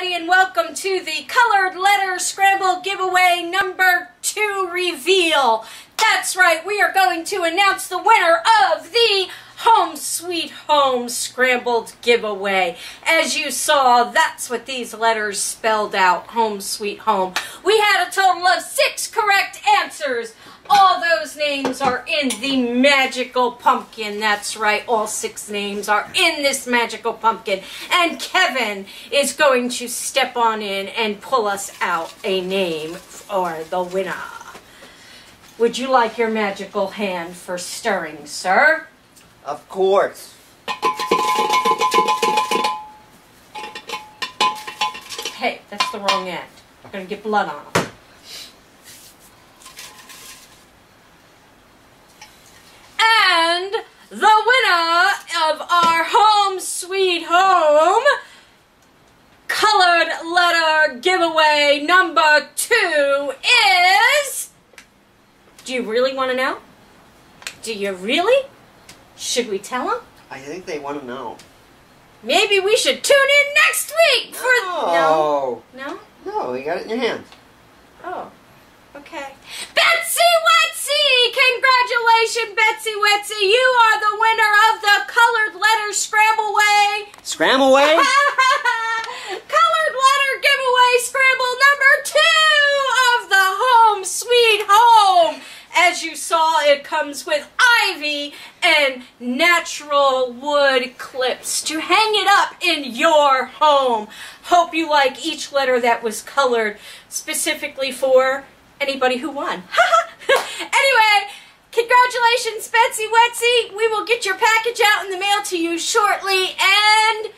everybody, and welcome to the Colored Letter Scramble Giveaway #2 reveal. That's right, we are going to announce the winner of the Home Sweet Home Scrambled Giveaway. As you saw, that's what these letters spelled out, Home Sweet Home. We had a total of 6 correct answers. All those names are in the magical pumpkin. That's right, all 6 names are in this magical pumpkin. And Kevin is going to step on in and pull us out a name for the winner. Would you like your magical hand for stirring, sir? Of course. Hey, that's the wrong end. We're going to get blood on them. And the winner of our Home Sweet Home Colored Letter Giveaway #2 is... Do you really want to know? Do you really? Should we tell them? I think they want to know. Maybe we should tune in next week for... No. No? No, you got it in your hand. Oh, okay. Betsy Wetsy! Congratulations, Betsy Wetsy! You are the winner of the Colored Letter Scrambleway. Scrambleway? Colored Letter Giveaway Scramble #2 of the Home Sweet Home. As you saw, it comes with ivy and natural wood clips to hang it up in your home. Hope you like each letter that was colored specifically for anybody who won. Anyway, congratulations, Betsy Wetsy. We will get your package out in the mail to you shortly, and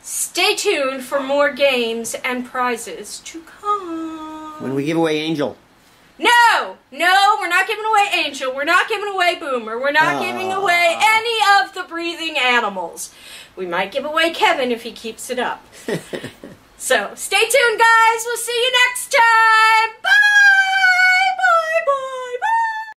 stay tuned for more games and prizes to come. When we give away Angel. No, we're not giving away Angel. We're not giving away Boomer. We're not giving away any of the breathing animals. We might give away Kevin if he keeps it up. So, stay tuned, guys. We'll see you next time. Bye!